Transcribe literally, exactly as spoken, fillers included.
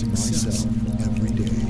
to myself every day.